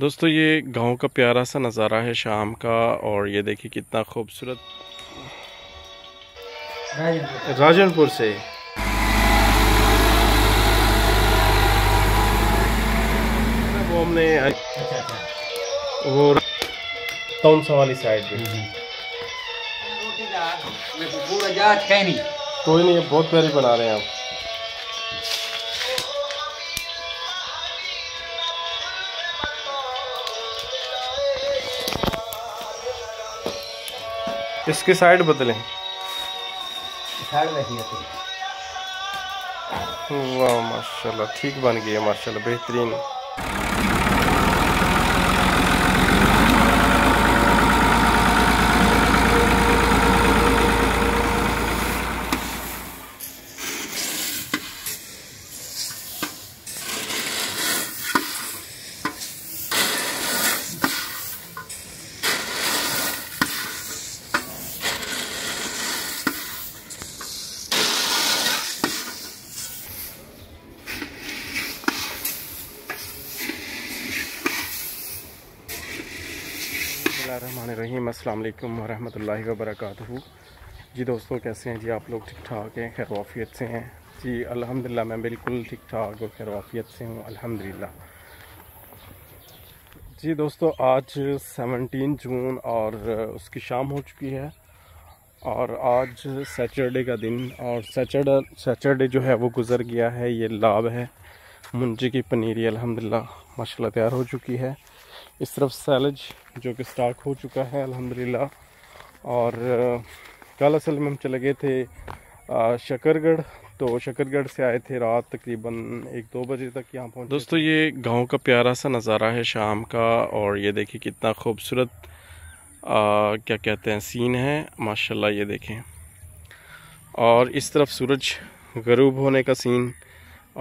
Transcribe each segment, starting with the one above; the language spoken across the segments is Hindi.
दोस्तों ये गांव का प्यारा सा नज़ारा है शाम का, और ये देखिए कितना खूबसूरत। राजनपुर से वो हमने वो तौनसा वाली साइड में कोई नहीं, बहुत प्यारी बना रहे हैं आप। इसकी साइड बदलें, वाह माशाल्लाह ठीक बन गई है, माशाल्लाह बेहतरीन। बिस्मिल्लाहिर्रहमानिर्रहीम, अस्सलाम वालेकुम वरहमतुल्लाहि वबरकातुहू। जी दोस्तों कैसे हैं जी आप लोग? ठीक ठाक हैं, खैरवाफियत से हैं जी? अल्हम्दुलिल्लाह मैं बिल्कुल ठीक ठाक और खैरवाफियत से हूँ अल्हम्दुलिल्लाह। जी दोस्तों आज 17 जून और उसकी शाम हो चुकी है, और आज सैटरडे का दिन, और सैटरडे जो है वो गुज़र गया है। ये लाब है मुंजी की पनीरी, अल्हम्दुलिल्लाह माशाल्लाह तैयार हो चुकी है। इस तरफ सैलेज जो कि स्टार्ट हो चुका है अल्हम्दुलिल्लाह। और कल असल में हम चले गए थे शकरगढ़, तो शकरगढ़ से आए थे रात तकरीबन 1-2 बजे तक यहाँ पहुँचे। दोस्तों ये गांव का प्यारा सा नज़ारा है शाम का, और ये देखिए कितना खूबसूरत क्या कहते हैं सीन है माशाल्लाह। ये देखें, और इस तरफ सूरज गरूब होने का सीन,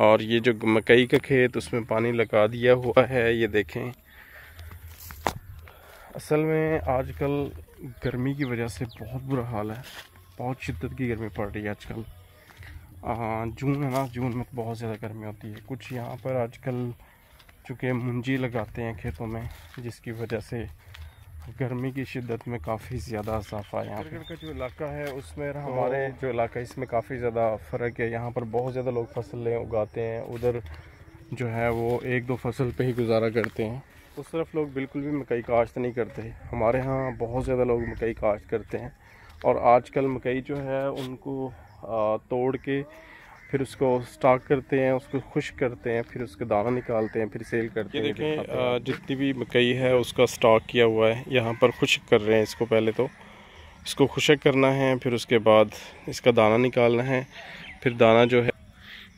और ये जो मकई का खेत उसमें पानी लगा दिया हुआ है। ये देखें, असल में आजकल गर्मी की वजह से बहुत बुरा हाल है, बहुत शिद्दत की गर्मी पड़ रही है आजकल। जून है ना, जून में तो बहुत ज़्यादा गर्मी होती है। कुछ यहाँ पर आजकल चूँकि मुंजी लगाते हैं खेतों में, जिसकी वजह से गर्मी की शिद्दत में काफ़ी ज़्यादा इजाफा है। यहाँ का जो इलाका है उसमें, हमारे जो इलाका इसमें काफ़ी ज़्यादा फ़र्क है। यहाँ पर बहुत ज़्यादा लोग फसलें उगाते हैं, उधर जो है वो 1-2 फसल पर ही गुजारा करते हैं। उस तरफ लोग बिल्कुल भी मकई काश्त नहीं करते। हमारे यहाँ बहुत ज़्यादा लोग मकई काश्त करते हैं, और आजकल मकई जो है उनको तोड़ के फिर उसको स्टॉक करते हैं, उसको खुश्क करते हैं, फिर उसका दाना निकालते हैं, फिर सेल करते हैं। देखें जितनी भी मकई है उसका स्टॉक किया हुआ है, यहाँ पर खुश्क कर रहे हैं इसको। पहले तो इसको खुश्क करना है, फिर उसके बाद इसका दाना निकालना है। फिर दाना जो है,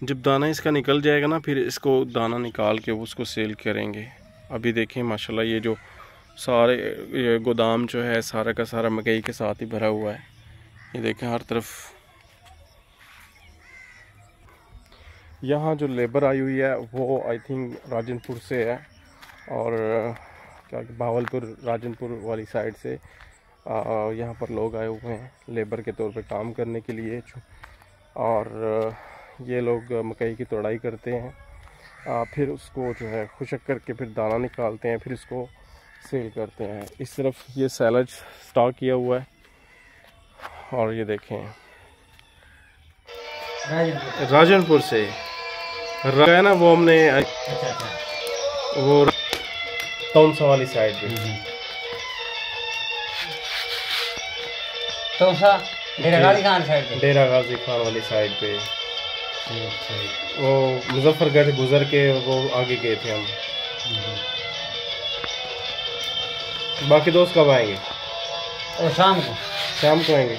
जब दाना इसका निकल जाएगा ना, फिर इसको दाना निकाल के वो उसको सेल करेंगे। अभी देखें माशाल्लाह ये जो सारे ये गोदाम जो है सारा का सारा मकई के साथ ही भरा हुआ है। ये देखें हर तरफ यहाँ जो लेबर आई हुई है वो आई थिंक राजनपुर से है, और क्या बहावलपुर राजनपुर वाली साइड से यहाँ पर लोग आए हुए हैं लेबर के तौर पे काम करने के लिए। और ये लोग मकई की तोड़ाई करते हैं, फिर उसको जो है खुशक करके फिर दाना निकालते हैं, फिर इसको सेल करते हैं। इस तरफ ये सैलड स्टॉक किया हुआ है, और ये देखें राजनपुर से है ना, वो हमने वो तौनसा वाली साइड में, तौनसा देरा गाजी खान साइड पे, देरा गाजी खान वाली साइड पे, वो मुजफ्फरगढ़ गुजर के वो आगे गए थे हम। बाकी दोस्त कब आएंगे? और शाम को आएंगे।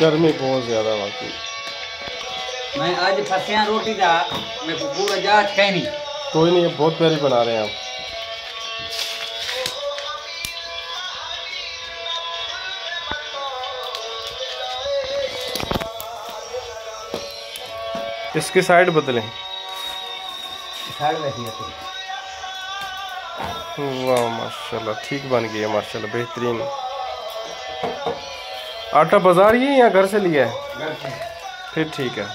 गर्मी बहुत ज्यादा बाकी। मैं आज फसिया रोटी का मैं पूरा जांच कहनी कोई नहीं, बहुत प्यारी बना रहे हैं आप। इसकी साइड बदलें, साइड वाह माशाल्लाह, ठीक बन गई है माशाल्लाह, बेहतरीन। आटा बाजार ही या घर से लिया है? फिर ठीक है।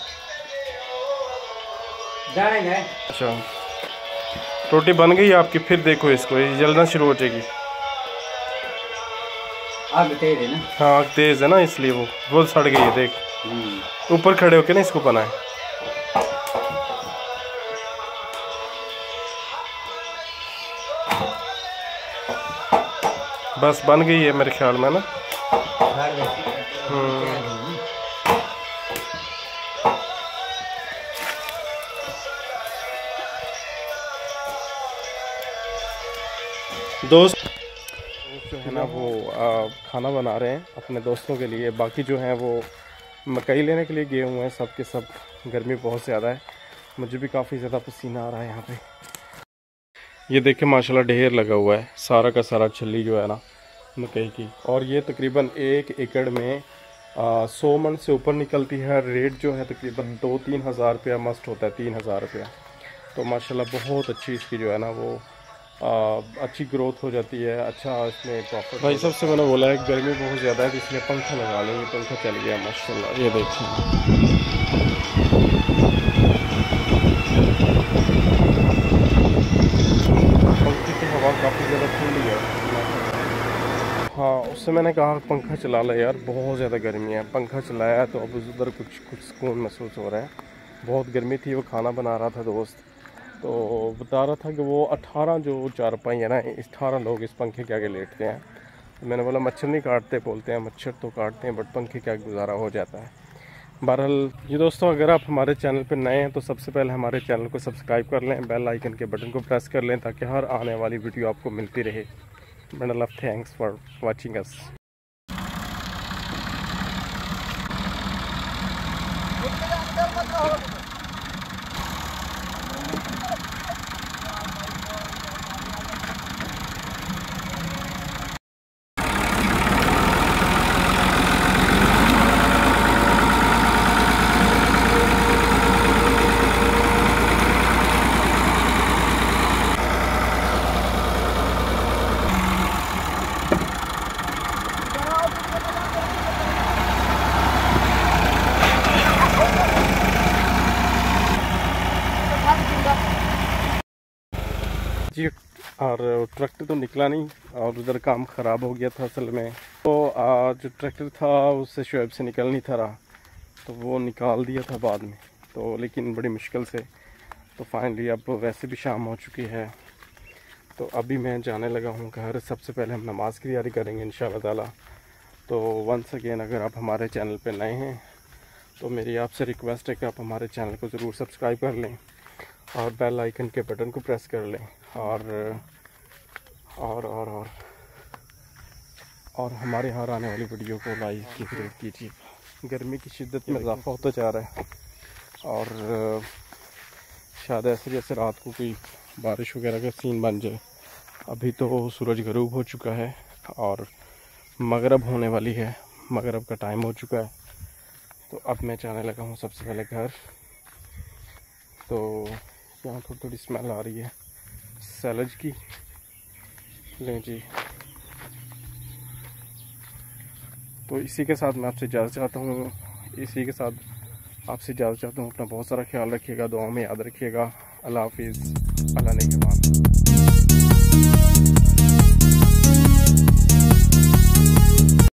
अच्छा रोटी बन गई आपकी, फिर देखो इसको, ये जलना शुरू हो जाएगी। आग तेज है ना? हाँ आग तेज है ना, इसलिए वो सड़ गई है। देख ऊपर खड़े होके ना इसको बनाए। बस बन गई है मेरे ख्याल में ना। दोस्त जो है ना वो खाना बना रहे हैं अपने दोस्तों के लिए। बाकी जो हैं वो मकई लेने के लिए गए हुए हैं सब के सब। गर्मी बहुत ज़्यादा है, मुझे भी काफ़ी ज़्यादा पसीना आ रहा है यहाँ पे। ये देखें माशाल्लाह ढेर लगा हुआ है, सारा का सारा छल्ली जो है ना मकई की। और ये तकरीबन 1 एकड़ में 100 मन से ऊपर निकलती है। रेट जो है तकरीबन 2-3 हज़ार रुपया मस्ट होता है, 3 हज़ार रुपया। तो माशाल्लाह बहुत अच्छी इसकी जो है ना वो अच्छी ग्रोथ हो जाती है। अच्छा इसमें प्रॉफिट भाई सबसे मैंने बोला है गर्मी बहुत ज़्यादा है, इसलिए पंखा लगा लेंगे। पंखा चल गया माशाल्लाह। ये देखिए काफ़ी ज़्यादा ठंडी है। हाँ उससे मैंने कहा पंखा चला ले यार, बहुत ज़्यादा गर्मी है। पंखा चलाया तो अब उधर कुछ सुकून महसूस हो रहा है। बहुत गर्मी थी। वो खाना बना रहा था दोस्त, तो बता रहा था कि वो 18 जो चारपाई है ना, 18 लोग इस पंखे के आगे लेटते हैं। तो मैंने बोला मच्छर नहीं काटते? बोलते हैं मच्छर तो काटते हैं, बट पंखे के आगे गुजारा हो जाता है। बहरहाल ये दोस्तों, अगर आप हमारे चैनल पर नए हैं तो सबसे पहले हमारे चैनल को सब्सक्राइब कर लें, बेल आइकन के बटन को प्रेस कर लें ताकि हर आने वाली वीडियो आपको मिलती रहे। Bundle of thanks for watching us. और ट्रैक्टर तो निकला नहीं और उधर काम ख़राब हो गया था असल में। तो जो ट्रैक्टर था उससे शोएब से निकल नहीं था रहा, तो वो निकाल दिया था बाद में, तो लेकिन बड़ी मुश्किल से। तो फाइनली अब वैसे भी शाम हो चुकी है, तो अभी मैं जाने लगा हूँ घर। सबसे पहले हम नमाज़ की तैयारी करेंगे इंशाअल्लाह ताला। तो वंस अगेन अगर आप हमारे चैनल पर नए हैं तो मेरी आपसे रिक्वेस्ट है कि आप हमारे चैनल को ज़रूर सब्सक्राइब कर लें और बेल आइकन के बटन को प्रेस कर लें और हमारे हर आने वाली वीडियो को लाइक की जरूर कीजिए। गर्मी की शिद्दत में इजाफा होता जा रहा है और शायद ऐसे जैसे रात को कोई बारिश वगैरह का सीन बन जाए। अभी तो सूरज गरूब हो चुका है और मगरब होने वाली है, मगरब का टाइम हो चुका है। तो अब मैं जाने लगा हूँ सबसे पहले घर। तो यहाँ थोड़ी थोड़ी स्मेल आ रही है सैलज की। लें जी, तो इसी के साथ मैं आपसे इजाज़त चाहता हूँ, अपना बहुत सारा ख्याल रखिएगा, दुआओं में याद रखिएगा। अल्लाह हाफिज़, अल्लाह ने